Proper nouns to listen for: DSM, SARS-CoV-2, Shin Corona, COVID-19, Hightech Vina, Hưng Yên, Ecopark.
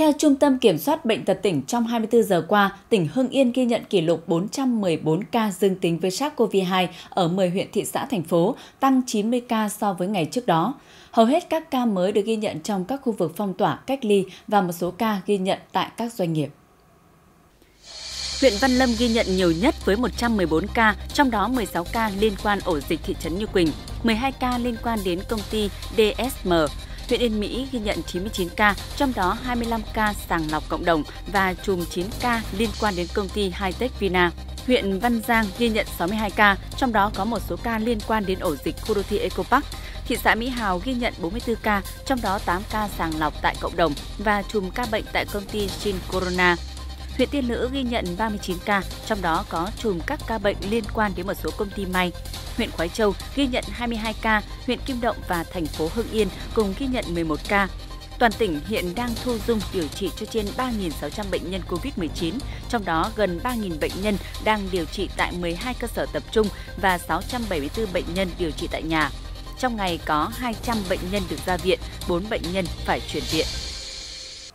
Theo Trung tâm Kiểm soát Bệnh tật tỉnh, trong 24 giờ qua, tỉnh Hưng Yên ghi nhận kỷ lục 414 ca dương tính với SARS-CoV-2 ở 10 huyện, thị xã, thành phố, tăng 90 ca so với ngày trước đó. Hầu hết các ca mới được ghi nhận trong các khu vực phong tỏa, cách ly và một số ca ghi nhận tại các doanh nghiệp. Huyện Văn Lâm ghi nhận nhiều nhất với 114 ca, trong đó 16 ca liên quan ổ dịch thị trấn Như Quỳnh, 12 ca liên quan đến công ty DSM. Huyện Yên Mỹ ghi nhận 99 ca, trong đó 25 ca sàng lọc cộng đồng và chùm 9 ca liên quan đến công ty Hightech Vina. Huyện Văn Giang ghi nhận 62 ca, trong đó có một số ca liên quan đến ổ dịch khu đô thị Ecopark. Thị xã Mỹ Hào ghi nhận 44 ca, trong đó 8 ca sàng lọc tại cộng đồng và chùm ca bệnh tại công ty Shin Corona. Huyện Tiên Lữ ghi nhận 39 ca, trong đó có chùm các ca bệnh liên quan đến một số công ty may. Huyện Khoái Châu ghi nhận 22 ca, huyện Kim Động và thành phố Hưng Yên cùng ghi nhận 11 ca. Toàn tỉnh hiện đang thu dung điều trị cho trên 3.600 bệnh nhân COVID-19, trong đó gần 3.000 bệnh nhân đang điều trị tại 12 cơ sở tập trung và 674 bệnh nhân điều trị tại nhà. Trong ngày có 200 bệnh nhân được ra viện, 4 bệnh nhân phải chuyển viện.